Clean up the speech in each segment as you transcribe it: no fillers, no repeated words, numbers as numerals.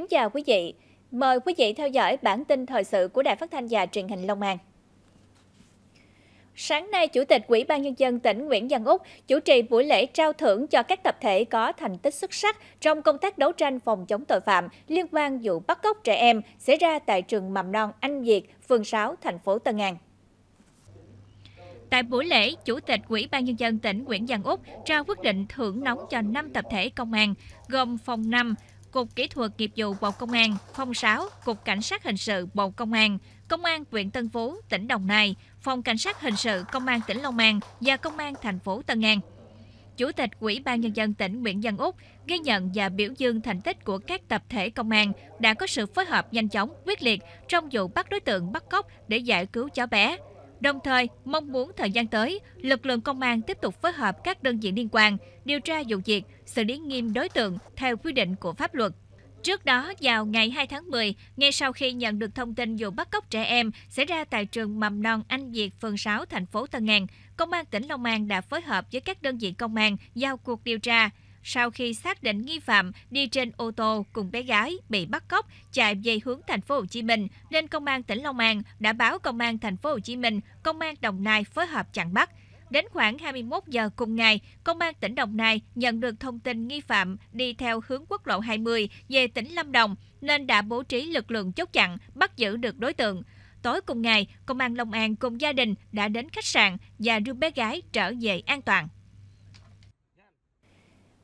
Kính chào quý vị, mời quý vị theo dõi bản tin thời sự của Đài Phát thanh và Truyền hình Long An. Sáng nay, Chủ tịch Ủy ban Nhân dân tỉnh Nguyễn Văn Út chủ trì buổi lễ trao thưởng cho các tập thể có thành tích xuất sắc trong công tác đấu tranh phòng chống tội phạm liên quan vụ bắt cóc trẻ em xảy ra tại trường mầm non Anh Việt, phường 6, thành phố Tân An. Tại buổi lễ, Chủ tịch Ủy ban Nhân dân tỉnh Nguyễn Văn Út trao quyết định thưởng nóng cho 5 tập thể công an, gồm phòng 5, Cục Kỹ thuật Nghiệp vụ Bộ Công an, phòng 6, Cục Cảnh sát Hình sự Bộ Công an, Công an huyện Tân Phú, tỉnh Đồng Nai, Phòng Cảnh sát Hình sự Công an tỉnh Long An và Công an thành phố Tân An. Chủ tịch Ủy ban Nhân dân tỉnh Nguyễn Văn Út ghi nhận và biểu dương thành tích của các tập thể công an đã có sự phối hợp nhanh chóng, quyết liệt trong vụ bắt đối tượng bắt cóc để giải cứu cháu bé. Đồng thời, mong muốn thời gian tới, lực lượng công an tiếp tục phối hợp các đơn vị liên quan, điều tra vụ việc, xử lý nghiêm đối tượng theo quy định của pháp luật. Trước đó, vào ngày 2 tháng 10, ngay sau khi nhận được thông tin vụ bắt cóc trẻ em xảy ra tại trường mầm non Anh Việt, phường 6, thành phố Tân An, Công an tỉnh Long An đã phối hợp với các đơn vị công an giao cuộc điều tra. Sau khi xác định nghi phạm đi trên ô tô cùng bé gái bị bắt cóc chạy về hướng thành phố Hồ Chí Minh, nên Công an tỉnh Long An đã báo Công an thành phố Hồ Chí Minh, Công an Đồng Nai phối hợp chặn bắt. Đến khoảng 21 giờ cùng ngày, Công an tỉnh Đồng Nai nhận được thông tin nghi phạm đi theo hướng quốc lộ 20 về tỉnh Lâm Đồng nên đã bố trí lực lượng chốt chặn bắt giữ được đối tượng. Tối cùng ngày, Công an Long An cùng gia đình đã đến khách sạn và đưa bé gái trở về an toàn.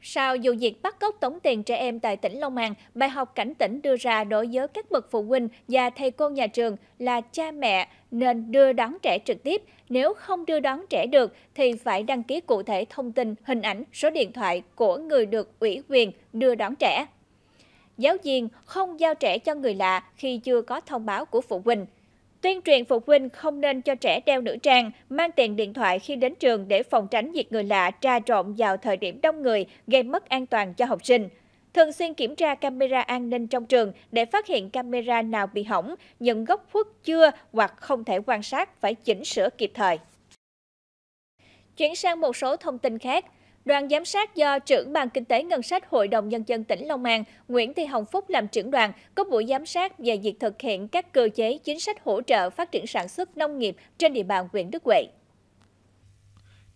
Sau vụ việc bắt cóc tống tiền trẻ em tại tỉnh Long An, bài học cảnh tỉnh đưa ra đối với các bậc phụ huynh và thầy cô nhà trường là cha mẹ nên đưa đón trẻ trực tiếp. Nếu không đưa đón trẻ được thì phải đăng ký cụ thể thông tin, hình ảnh, số điện thoại của người được ủy quyền đưa đón trẻ. Giáo viên không giao trẻ cho người lạ khi chưa có thông báo của phụ huynh. Tuyên truyền phụ huynh không nên cho trẻ đeo nữ trang, mang tiền điện thoại khi đến trường để phòng tránh việc người lạ tra trộn vào thời điểm đông người, gây mất an toàn cho học sinh. Thường xuyên kiểm tra camera an ninh trong trường để phát hiện camera nào bị hỏng, những góc khuất chưa hoặc không thể quan sát phải chỉnh sửa kịp thời. Chuyển sang một số thông tin khác. Đoàn giám sát do trưởng Ban Kinh tế Ngân sách Hội đồng Nhân dân tỉnh Long An, Nguyễn Thị Hồng Phúc làm trưởng đoàn có buổi giám sát về việc thực hiện các cơ chế chính sách hỗ trợ phát triển sản xuất nông nghiệp trên địa bàn huyện Đức Huệ.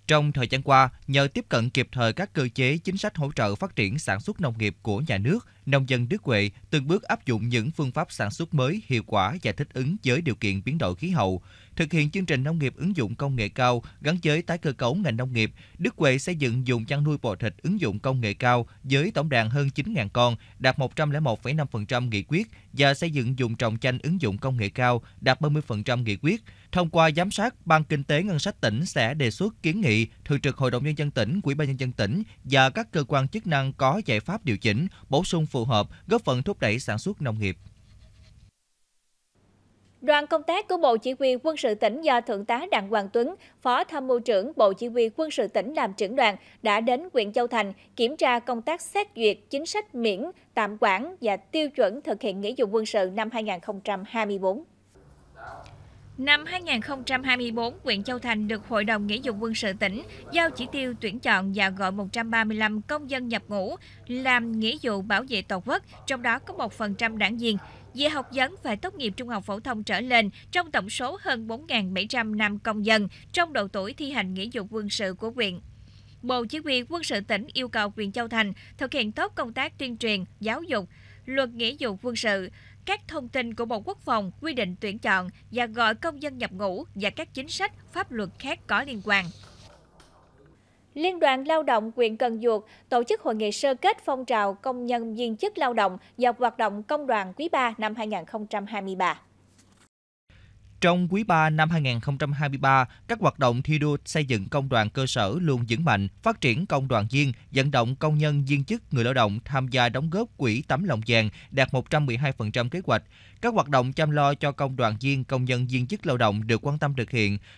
Trong thời gian qua, nhờ tiếp cận kịp thời các cơ chế chính sách hỗ trợ phát triển sản xuất nông nghiệp của nhà nước, nông dân Đức Huệ từng bước áp dụng những phương pháp sản xuất mới, hiệu quả và thích ứng với điều kiện biến đổi khí hậu. Thực hiện chương trình nông nghiệp ứng dụng công nghệ cao gắn với tái cơ cấu ngành nông nghiệp, Đức Huệ xây dựng vùng chăn nuôi bò thịt ứng dụng công nghệ cao với tổng đàn hơn 9.000 con, đạt 101,5% nghị quyết và xây dựng vùng trồng chanh ứng dụng công nghệ cao đạt 30% nghị quyết. Thông qua giám sát, Ban Kinh tế Ngân sách tỉnh sẽ đề xuất kiến nghị Thường trực Hội đồng Nhân dân tỉnh, Ủy ban Nhân dân tỉnh và các cơ quan chức năng có giải pháp điều chỉnh, bổ sung phù hợp, góp phần thúc đẩy sản xuất nông nghiệp. Đoàn công tác của Bộ Chỉ huy Quân sự tỉnh do Thượng tá Đặng Hoàng Tuấn, Phó Tham mưu trưởng Bộ Chỉ huy Quân sự tỉnh làm trưởng đoàn đã đến huyện Châu Thành kiểm tra công tác xét duyệt chính sách miễn, tạm quản và tiêu chuẩn thực hiện nghĩa vụ quân sự năm 2024. Năm 2024, huyện Châu Thành được Hội đồng Nghĩa vụ quân sự tỉnh giao chỉ tiêu tuyển chọn và gọi 135 công dân nhập ngũ làm nghĩa vụ bảo vệ Tổ quốc, trong đó có 1% đảng viên. Về học vấn phải tốt nghiệp trung học phổ thông trở lên trong tổng số hơn 4.700 nam công dân trong độ tuổi thi hành nghĩa vụ quân sự của huyện. Bộ Chỉ huy Quân sự tỉnh yêu cầu huyện Châu Thành thực hiện tốt công tác tuyên truyền, giáo dục, luật nghĩa vụ quân sự, các thông tin của Bộ Quốc phòng, quy định tuyển chọn và gọi công dân nhập ngũ và các chính sách, pháp luật khác có liên quan. Liên đoàn Lao động huyện Cần Duộc tổ chức hội nghị sơ kết phong trào công nhân viên chức lao động và hoạt động công đoàn quý 3 năm 2023. Trong quý 3 năm 2023, các hoạt động thi đua xây dựng công đoàn cơ sở luôn vững mạnh, phát triển công đoàn viên, vận động công nhân viên chức người lao động tham gia đóng góp quỹ tấm lòng vàng đạt 112% kế hoạch. Các hoạt động chăm lo cho công đoàn viên, công nhân viên chức lao động được quan tâm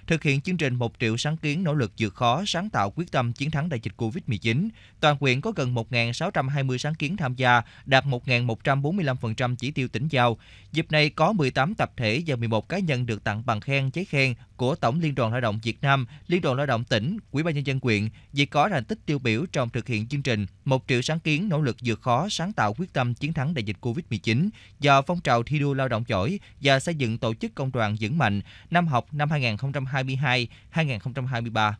thực hiện chương trình 1 triệu sáng kiến nỗ lực vượt khó, sáng tạo quyết tâm chiến thắng đại dịch Covid-19. Toàn huyện có gần 1.620 sáng kiến tham gia, đạt 1.145% chỉ tiêu tỉnh giao. Dịp này có 18 tập thể và 11 cá nhân được tặng bằng khen, giấy khen của Tổng Liên đoàn Lao động Việt Nam, Liên đoàn Lao động tỉnh, Ủy ban nhân dân huyện vì có thành tích tiêu biểu trong thực hiện chương trình 1 triệu sáng kiến nỗ lực vượt khó, sáng tạo quyết tâm chiến thắng đại dịch Covid-19 do phong trào thi đua lao động giỏi và xây dựng tổ chức công đoàn vững mạnh năm học năm 2022-2023.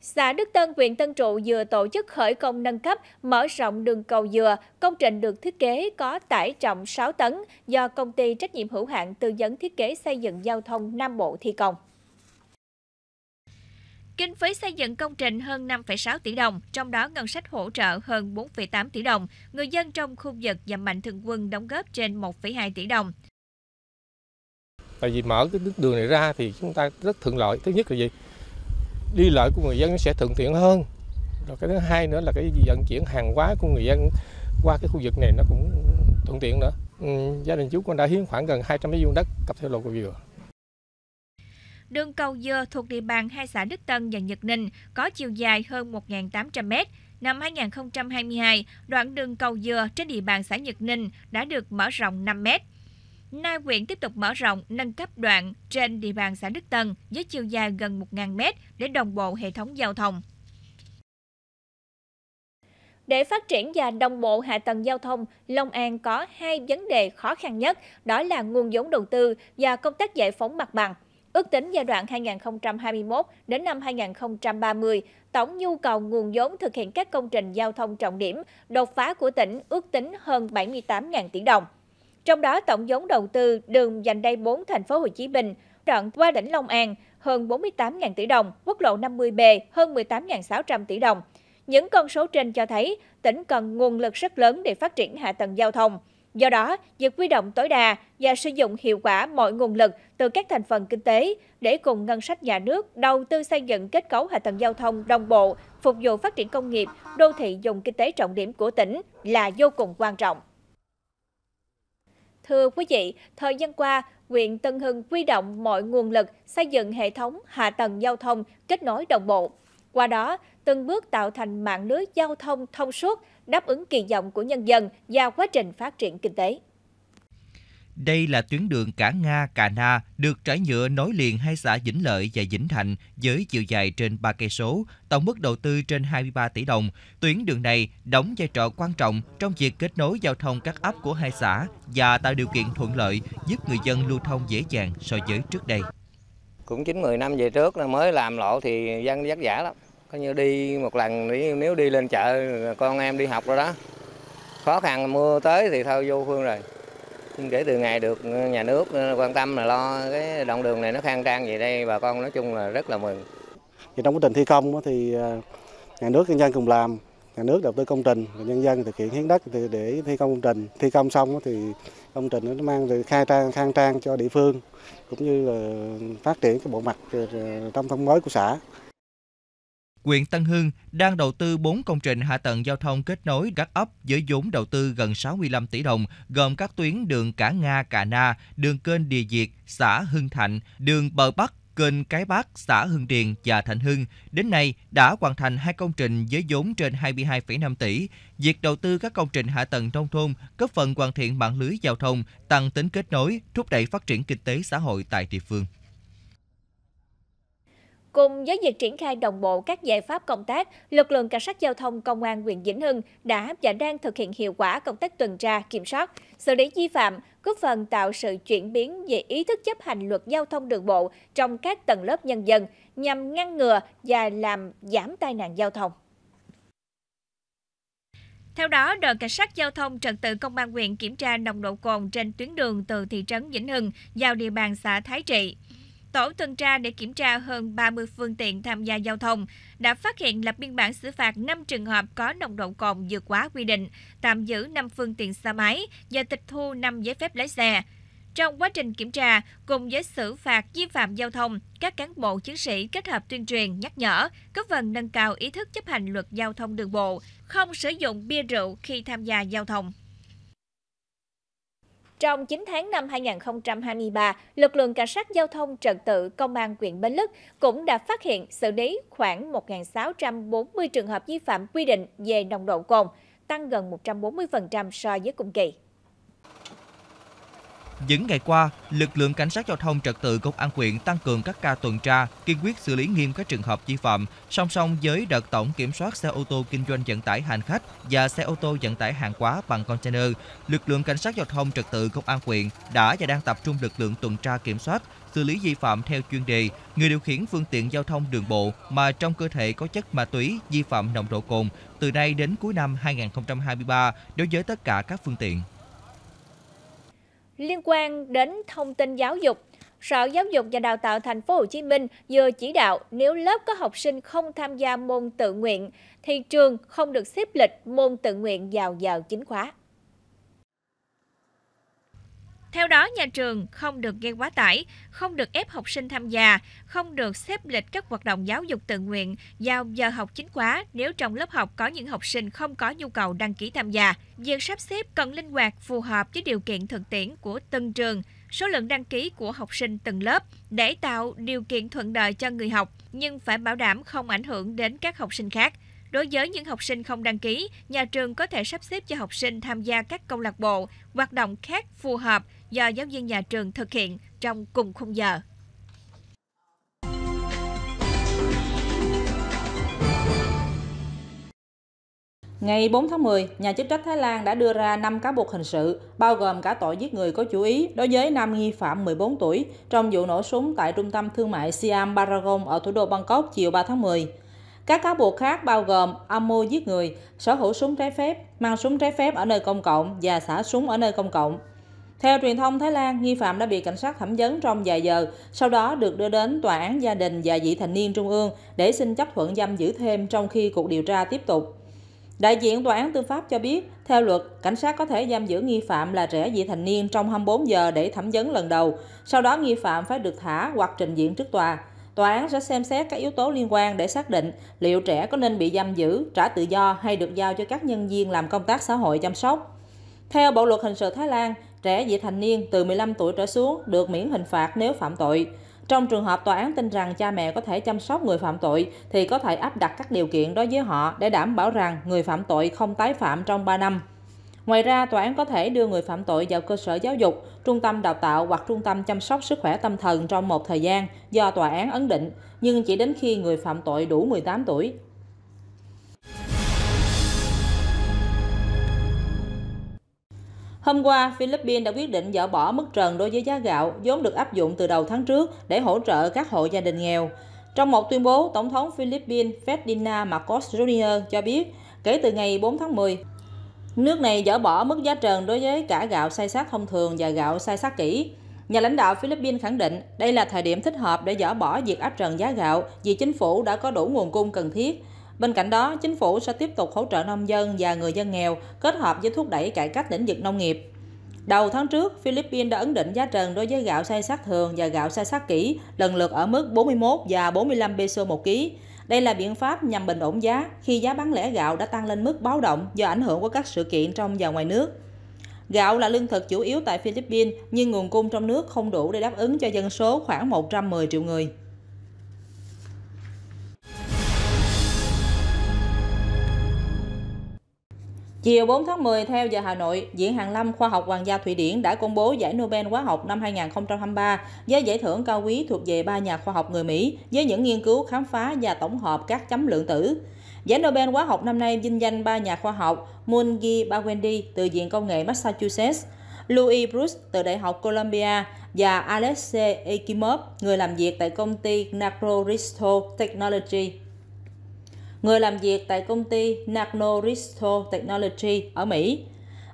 Xã Đức Tân, huyện Tân Trụ vừa tổ chức khởi công nâng cấp, mở rộng đường cầu Dừa. Công trình được thiết kế có tải trọng 6 tấn do công ty trách nhiệm hữu hạn tư vấn thiết kế xây dựng giao thông Nam Bộ thi công. Kinh phí xây dựng công trình hơn 5,6 tỷ đồng, trong đó ngân sách hỗ trợ hơn 4,8 tỷ đồng. Người dân trong khu vực và mạnh thường quân đóng góp trên 1,2 tỷ đồng. Tại vì mở cái đường này ra thì chúng ta rất thuận lợi. Thứ nhất là gì? Đi lại của người dân nó sẽ thuận tiện hơn. Rồi cái thứ hai nữa là cái vận chuyển hàng hóa của người dân qua cái khu vực này nó cũng thuận tiện nữa. Gia đình chú con đã hiến khoảng gần 200 mét vuông đất cặp theo lộ cầu Dừa. Đường cầu Dừa thuộc địa bàn hai xã Đức Tân và Nhật Ninh có chiều dài hơn 1.800 m. Năm 2022, đoạn đường cầu Dừa trên địa bàn xã Nhật Ninh đã được mở rộng 5 m. Nay huyện tiếp tục mở rộng, nâng cấp đoạn trên địa bàn xã Đức Tân với chiều dài gần 1.000 m để đồng bộ hệ thống giao thông. Để phát triển và đồng bộ hạ tầng giao thông, Long An có hai vấn đề khó khăn nhất, đó là nguồn vốn đầu tư và công tác giải phóng mặt bằng. Ước tính giai đoạn 2021 đến năm 2030, tổng nhu cầu nguồn vốn thực hiện các công trình giao thông trọng điểm đột phá của tỉnh ước tính hơn 78.000 tỷ đồng. Trong đó tổng vốn đầu tư đường vành đai 4 thành phố Hồ Chí Minh, đoạn qua đỉnh Long An hơn 48.000 tỷ đồng, quốc lộ 50B hơn 18.600 tỷ đồng. Những con số trên cho thấy tỉnh cần nguồn lực rất lớn để phát triển hạ tầng giao thông. Do đó, việc huy động tối đa và sử dụng hiệu quả mọi nguồn lực từ các thành phần kinh tế để cùng ngân sách nhà nước đầu tư xây dựng kết cấu hạ tầng giao thông đồng bộ, phục vụ phát triển công nghiệp, đô thị vùng kinh tế trọng điểm của tỉnh là vô cùng quan trọng. Thưa quý vị, thời gian qua, huyện Tân Hưng huy động mọi nguồn lực xây dựng hệ thống hạ tầng giao thông kết nối đồng bộ. Qua đó, từng bước tạo thành mạng lưới giao thông thông suốt, đáp ứng kỳ vọng của nhân dân và quá trình phát triển kinh tế. Đây là tuyến đường Cả Nga - Cà Na được trải nhựa nối liền hai xã Vĩnh Lợi và Vĩnh Thạnh với chiều dài trên 3 cây số, tổng mức đầu tư trên 23 tỷ đồng. Tuyến đường này đóng vai trò quan trọng trong việc kết nối giao thông các ấp của hai xã và tạo điều kiện thuận lợi giúp người dân lưu thông dễ dàng so với trước đây. Cũng 9-10 năm về trước là mới làm lộ thì dân vất vả lắm. Coi như đi một lần nếu đi lên chợ con em đi học rồi đó. Khó khăn mưa tới thì thôi vô phương rồi. Nhưng kể từ ngày được nhà nước quan tâm là lo cái đoạn đường này nó khang trang vậy đây, bà con nói chung là rất là mừng. Thì trong quá trình thi công thì nhà nước nhân dân cùng làm, nhà nước đầu tư công trình và nhân dân thực hiện hiến đất để thi công công trình. Thi công xong thì công trình nó mang về khang trang cho địa phương cũng như là phát triển cái bộ mặt trong thông mới của xã. Huyện Tân Hưng đang đầu tư 4 công trình hạ tầng giao thông kết nối các ấp với vốn đầu tư gần 65 tỷ đồng, gồm các tuyến đường Cả Nga - Cà Na, đường kênh Địa Diệt, xã Hưng Thạnh, đường Bờ Bắc, kênh Cái Bắc, xã Hưng Điền và Thạnh Hưng. Đến nay đã hoàn thành 2 công trình với vốn trên 22,5 tỷ. Việc đầu tư các công trình hạ tầng nông thôn góp phần hoàn thiện mạng lưới giao thông, tăng tính kết nối, thúc đẩy phát triển kinh tế xã hội tại địa phương. Cùng với việc triển khai đồng bộ các giải pháp công tác, lực lượng cảnh sát giao thông công an huyện Vĩnh Hưng đã và đang thực hiện hiệu quả công tác tuần tra, kiểm soát, xử lý vi phạm, góp phần tạo sự chuyển biến về ý thức chấp hành luật giao thông đường bộ trong các tầng lớp nhân dân nhằm ngăn ngừa và làm giảm tai nạn giao thông. Theo đó, đội cảnh sát giao thông trật tự công an huyện kiểm tra nồng độ cồn trên tuyến đường từ thị trấn Vĩnh Hưng vào địa bàn xã Thái Trị. Tổ tuần tra để kiểm tra hơn 30 phương tiện tham gia giao thông đã phát hiện lập biên bản xử phạt 5 trường hợp có nồng độ cồn vượt quá quy định, tạm giữ 5 phương tiện xe máy và tịch thu 5 giấy phép lái xe. Trong quá trình kiểm tra, cùng với xử phạt vi phạm giao thông, các cán bộ chiến sĩ kết hợp tuyên truyền, nhắc nhở, góp phần nâng cao ý thức chấp hành luật giao thông đường bộ, không sử dụng bia rượu khi tham gia giao thông. Trong 9 tháng năm 2023, lực lượng cảnh sát giao thông trật tự Công an huyện Bến Lức cũng đã phát hiện xử lý khoảng 1.640 trường hợp vi phạm quy định về nồng độ cồn, tăng gần 140% so với cùng kỳ. Những ngày qua, lực lượng cảnh sát giao thông trật tự Công an huyện tăng cường các ca tuần tra, kiên quyết xử lý nghiêm các trường hợp vi phạm, song song với đợt tổng kiểm soát xe ô tô kinh doanh vận tải hành khách và xe ô tô vận tải hàng hóa bằng container. Lực lượng cảnh sát giao thông trật tự Công an huyện đã và đang tập trung lực lượng tuần tra kiểm soát, xử lý vi phạm theo chuyên đề, người điều khiển phương tiện giao thông đường bộ mà trong cơ thể có chất ma túy, vi phạm nồng độ cồn từ nay đến cuối năm 2023 đối với tất cả các phương tiện. Liên quan đến thông tin giáo dục, Sở Giáo dục và Đào tạo Thành phố Hồ Chí Minh vừa chỉ đạo nếu lớp có học sinh không tham gia môn tự nguyện thì trường không được xếp lịch môn tự nguyện vào giờ chính khóa. Theo đó, nhà trường không được gây quá tải, không được ép học sinh tham gia, không được xếp lịch các hoạt động giáo dục tự nguyện vào giờ học chính khóa nếu trong lớp học có những học sinh không có nhu cầu đăng ký tham gia. Việc sắp xếp cần linh hoạt, phù hợp với điều kiện thực tiễn của từng trường, số lượng đăng ký của học sinh từng lớp để tạo điều kiện thuận lợi cho người học, nhưng phải bảo đảm không ảnh hưởng đến các học sinh khác. Đối với những học sinh không đăng ký, nhà trường có thể sắp xếp cho học sinh tham gia các câu lạc bộ, hoạt động khác phù hợp do giáo viên nhà trường thực hiện trong cùng khung giờ. Ngày 4 tháng 10, nhà chức trách Thái Lan đã đưa ra 5 cáo buộc hình sự, bao gồm cả tội giết người có chủ ý đối với 5 nghi phạm 14 tuổi trong vụ nổ súng tại trung tâm thương mại Siam Paragon ở thủ đô Bangkok chiều 3 tháng 10. Các cáo buộc khác bao gồm âm mưu giết người, sở hữu súng trái phép, mang súng trái phép ở nơi công cộng và xả súng ở nơi công cộng. Theo truyền thông Thái Lan, nghi phạm đã bị cảnh sát thẩm vấn trong vài giờ, sau đó được đưa đến Tòa án Gia đình và Vị thành niên Trung ương để xin chấp thuận giam giữ thêm trong khi cuộc điều tra tiếp tục. Đại diện Tòa án Tư pháp cho biết, theo luật, cảnh sát có thể giam giữ nghi phạm là trẻ vị thành niên trong 24 giờ để thẩm vấn lần đầu, sau đó nghi phạm phải được thả hoặc trình diện trước tòa. Tòa án sẽ xem xét các yếu tố liên quan để xác định liệu trẻ có nên bị giam giữ, trả tự do hay được giao cho các nhân viên làm công tác xã hội chăm sóc. Theo Bộ luật hình sự Thái Lan, trẻ vị thành niên từ 15 tuổi trở xuống được miễn hình phạt nếu phạm tội. Trong trường hợp tòa án tin rằng cha mẹ có thể chăm sóc người phạm tội thì có thể áp đặt các điều kiện đối với họ để đảm bảo rằng người phạm tội không tái phạm trong 3 năm. Ngoài ra, tòa án có thể đưa người phạm tội vào cơ sở giáo dục, trung tâm đào tạo hoặc trung tâm chăm sóc sức khỏe tâm thần trong một thời gian do tòa án ấn định, nhưng chỉ đến khi người phạm tội đủ 18 tuổi. Hôm qua, Philippines đã quyết định dỡ bỏ mức trần đối với giá gạo vốn được áp dụng từ đầu tháng trước để hỗ trợ các hộ gia đình nghèo. Trong một tuyên bố, Tổng thống Philippines Ferdinand Marcos Jr. cho biết, kể từ ngày 4 tháng 10, nước này dỡ bỏ mức giá trần đối với cả gạo xay sát thông thường và gạo xay sát kỹ. Nhà lãnh đạo Philippines khẳng định đây là thời điểm thích hợp để dỡ bỏ việc áp trần giá gạo vì chính phủ đã có đủ nguồn cung cần thiết. Bên cạnh đó, chính phủ sẽ tiếp tục hỗ trợ nông dân và người dân nghèo kết hợp với thúc đẩy cải cách lĩnh vực nông nghiệp. Đầu tháng trước, Philippines đã ấn định giá trần đối với gạo xay sát thường và gạo xay sát kỹ lần lượt ở mức 41 và 45 peso một ký. Đây là biện pháp nhằm bình ổn giá khi giá bán lẻ gạo đã tăng lên mức báo động do ảnh hưởng của các sự kiện trong và ngoài nước. Gạo là lương thực chủ yếu tại Philippines, nhưng nguồn cung trong nước không đủ để đáp ứng cho dân số khoảng 110 triệu người. Chiều 4 tháng 10, theo giờ Hà Nội, Viện Hàn Lâm Khoa học Hoàng gia Thụy Điển đã công bố giải Nobel hóa học năm 2023 với giải thưởng cao quý thuộc về 3 nhà khoa học người Mỹ với những nghiên cứu khám phá và tổng hợp các chấm lượng tử. Giải Nobel hóa học năm nay vinh danh 3 nhà khoa học Moungi Bawendi từ Viện Công nghệ Massachusetts, Louis Brus từ Đại học Columbia và Alexei Ekimov, người làm việc tại công ty NanoRisto Technology. Người làm việc tại công ty NanoRisto Technology ở Mỹ.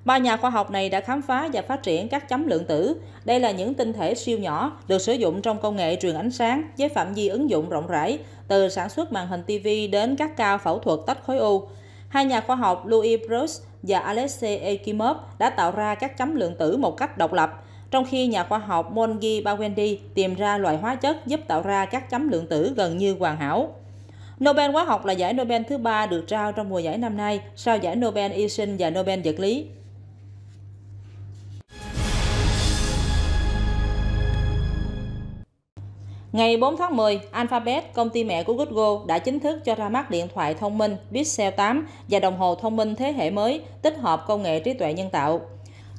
3 nhà khoa học này đã khám phá và phát triển các chấm lượng tử. Đây là những tinh thể siêu nhỏ được sử dụng trong công nghệ truyền ánh sáng với phạm vi ứng dụng rộng rãi, từ sản xuất màn hình TV đến các ca phẫu thuật tách khối u. 2 nhà khoa học Louis Brus và Alexei Ekimov đã tạo ra các chấm lượng tử một cách độc lập, trong khi nhà khoa học Moungi Bawendi tìm ra loại hóa chất giúp tạo ra các chấm lượng tử gần như hoàn hảo. Nobel hóa học là giải Nobel thứ 3 được trao trong mùa giải năm nay, sau giải Nobel y sinh và Nobel vật lý. Ngày 4 tháng 10, Alphabet, công ty mẹ của Google, đã chính thức cho ra mắt điện thoại thông minh Pixel 8 và đồng hồ thông minh thế hệ mới tích hợp công nghệ trí tuệ nhân tạo.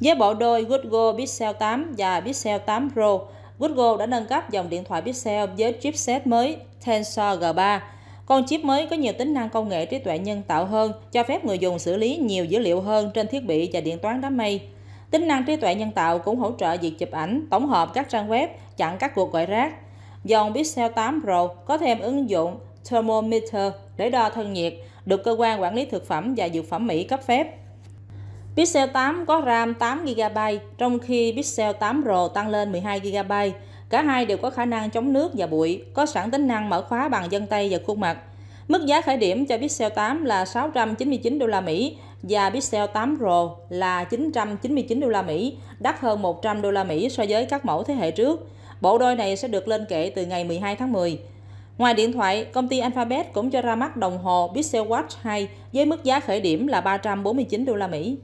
Với bộ đôi Google Pixel 8 và Pixel 8 Pro, Google đã nâng cấp dòng điện thoại Pixel với chipset mới Tensor G3. Con chip mới có nhiều tính năng công nghệ trí tuệ nhân tạo hơn, cho phép người dùng xử lý nhiều dữ liệu hơn trên thiết bị và điện toán đám mây. Tính năng trí tuệ nhân tạo cũng hỗ trợ việc chụp ảnh, tổng hợp các trang web, chặn các cuộc gọi rác. Dòng Pixel 8 Pro có thêm ứng dụng Thermometer để đo thân nhiệt, được cơ quan quản lý thực phẩm và dược phẩm Mỹ cấp phép. Pixel 8 có RAM 8GB, trong khi Pixel 8 Pro tăng lên 12GB. Cả hai đều có khả năng chống nước và bụi, có sẵn tính năng mở khóa bằng vân tay và khuôn mặt. Mức giá khởi điểm cho Pixel 8 là 699 đô la Mỹ và Pixel 8 Pro là 999 đô la Mỹ, đắt hơn 100 đô la Mỹ so với các mẫu thế hệ trước. Bộ đôi này sẽ được lên kệ từ ngày 12 tháng 10. Ngoài điện thoại, công ty Alphabet cũng cho ra mắt đồng hồ Pixel Watch 2 với mức giá khởi điểm là 349 đô la Mỹ.